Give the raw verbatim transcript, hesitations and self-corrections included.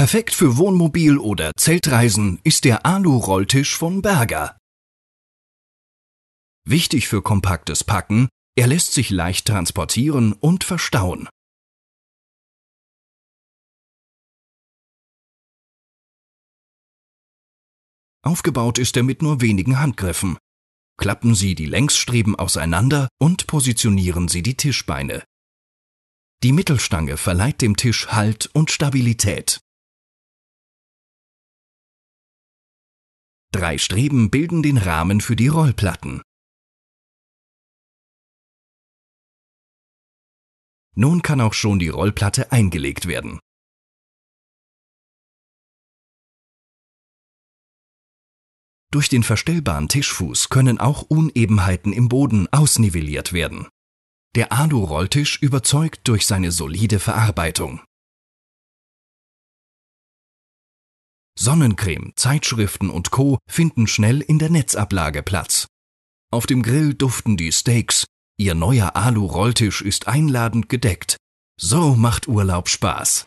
Perfekt für Wohnmobil- oder Zeltreisen ist der Alu-Rolltisch von Berger. Wichtig für kompaktes Packen, er lässt sich leicht transportieren und verstauen. Aufgebaut ist er mit nur wenigen Handgriffen. Klappen Sie die Längsstreben auseinander und positionieren Sie die Tischbeine. Die Mittelstange verleiht dem Tisch Halt und Stabilität. Drei Streben bilden den Rahmen für die Rollplatten. Nun kann auch schon die Rollplatte eingelegt werden. Durch den verstellbaren Tischfuß können auch Unebenheiten im Boden ausnivelliert werden. Der Alu-Rolltisch überzeugt durch seine solide Verarbeitung. Sonnencreme, Zeitschriften und Co. finden schnell in der Netzablage Platz. Auf dem Grill duften die Steaks. Ihr neuer Alu-Rolltisch ist einladend gedeckt. So macht Urlaub Spaß.